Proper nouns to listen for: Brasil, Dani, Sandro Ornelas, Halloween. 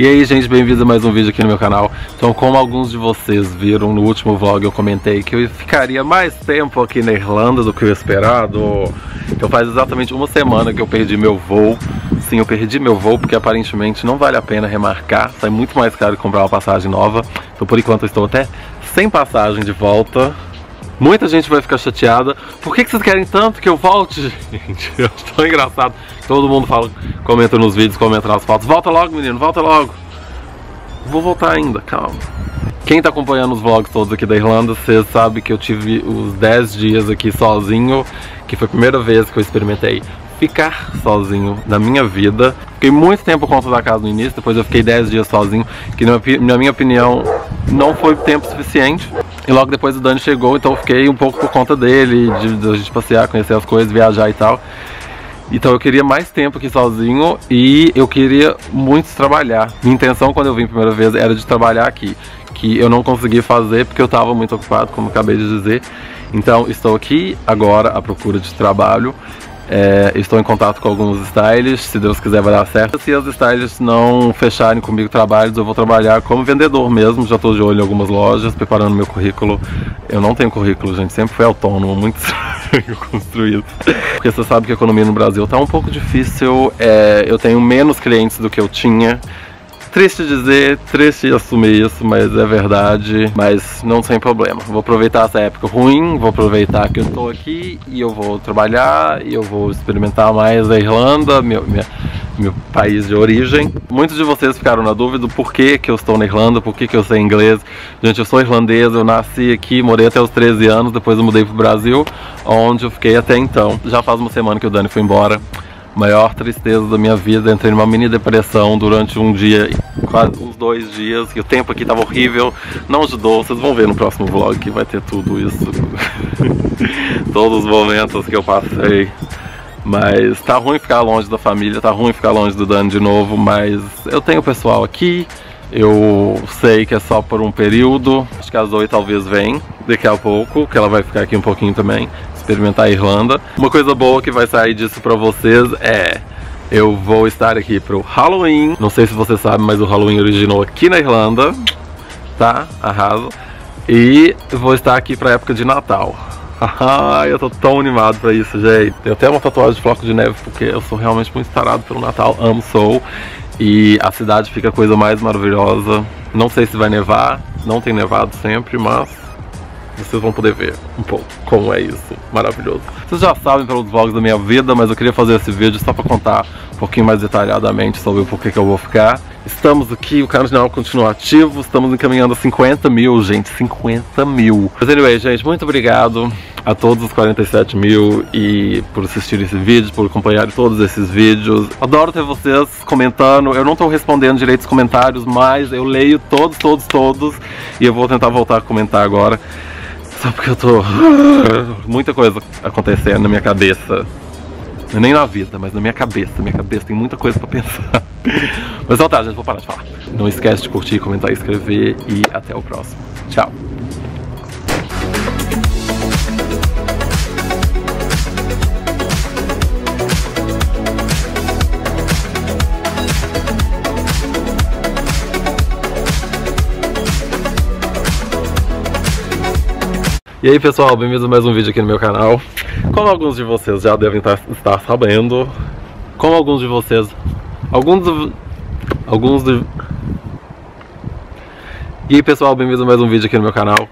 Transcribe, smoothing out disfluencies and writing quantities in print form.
E aí, gente, bem-vindo a mais um vídeo aqui no meu canal. Então, como alguns de vocês viram no último vlog, eu comentei que eu ficaria mais tempo aqui na Irlanda do que o esperado. Então faz exatamente uma semana que eu perdi meu voo. Sim, eu perdi meu voo porque aparentemente não vale a pena remarcar. Sai muito mais caro que comprar uma passagem nova. Então por enquanto eu estou até sem passagem de volta. Muita gente vai ficar chateada. Por que vocês querem tanto que eu volte, gente? Eu acho tão engraçado. Todo mundo fala, comenta nos vídeos, comenta nas fotos. Volta logo, menino, volta logo. Vou voltar ainda, calma. Quem tá acompanhando os vlogs todos aqui da Irlanda, vocês sabem que eu tive os 10 dias aqui sozinho, que foi a primeira vez que eu experimentei ficar sozinho na minha vida. Fiquei muito tempo por conta da casa no início, depois eu fiquei 10 dias sozinho, que na minha opinião não foi tempo suficiente. E logo depois o Dani chegou, então eu fiquei um pouco por conta dele, de a gente passear, conhecer as coisas, viajar e tal. Então eu queria mais tempo aqui sozinho e eu queria muito trabalhar. Minha intenção quando eu vim a primeira vez era de trabalhar aqui, que eu não consegui fazer porque eu estava muito ocupado, como eu acabei de dizer. Então estou aqui agora à procura de trabalho. Estou em contato com alguns stylists, se Deus quiser vai dar certo. Se as stylists não fecharem comigo trabalhos, eu vou trabalhar como vendedor mesmo. Já estou de olho em algumas lojas, preparando meu currículo. Eu não tenho currículo, gente, sempre fui autônomo, muito estranho construído. Porque você sabe que a economia no Brasil está um pouco difícil, eu tenho menos clientes do que eu tinha. Triste dizer, triste assumir isso, mas é verdade, mas não sem problema. Vou aproveitar essa época ruim, vou aproveitar que eu tô aqui e eu vou trabalhar e eu vou experimentar mais a Irlanda, meu país de origem. Muitos de vocês ficaram na dúvida do porquê que eu estou na Irlanda, porquê que eu sei inglês. Gente, eu sou irlandês, eu nasci aqui, morei até os 13 anos, depois eu mudei pro Brasil, onde eu fiquei até então. Já faz uma semana que o Dani foi embora. Maior tristeza da minha vida, entrei numa mini depressão durante um dia, quase uns 2 dias, que o tempo aqui tava horrível, não ajudou, vocês vão ver no próximo vlog que vai ter tudo isso, todos os momentos que eu passei, mas tá ruim ficar longe da família, tá ruim ficar longe do Dani de novo, mas eu tenho pessoal aqui, eu sei que é só por um período, acho que a Zoe talvez venha daqui a pouco, que ela vai ficar aqui um pouquinho também, experimentar a Irlanda. Uma coisa boa que vai sair disso pra vocês é... eu vou estar aqui pro Halloween. Não sei se você sabe, mas o Halloween originou aqui na Irlanda. Tá? Arraso. E vou estar aqui pra época de Natal. Eu tô tão animado pra isso, gente. Tenho até uma tatuagem de floco de neve, porque eu sou realmente muito tarado pelo Natal. Amo, sou. E a cidade fica a coisa mais maravilhosa. Não sei se vai nevar. Não tem nevado sempre, mas... vocês vão poder ver um pouco como é isso, maravilhoso. Vocês já sabem pelos vlogs da minha vida, mas eu queria fazer esse vídeo só pra contar um pouquinho mais detalhadamente sobre o porquê que eu vou ficar. Estamos aqui, o canal continua ativo, estamos encaminhando a 50 mil, gente, 50 mil. Mas anyway, gente, muito obrigado a todos os 47 mil e por assistir esse vídeo, por acompanhar todos esses vídeos. Adoro ter vocês comentando, eu não tô respondendo direito os comentários, mas eu leio todos. E eu vou tentar voltar a comentar agora. Só porque eu tô... muita coisa acontecendo na minha cabeça. Nem na vida, mas na minha cabeça. Minha cabeça tem muita coisa pra pensar. Mas então tá, gente, vou parar de falar. Não esquece de curtir, comentar, inscrever. E até o próximo. Tchau. E aí pessoal, bem-vindos a mais um vídeo aqui no meu canal. Como alguns de vocês já devem estar sabendo, como alguns de vocês... E aí pessoal, bem-vindos a mais um vídeo aqui no meu canal.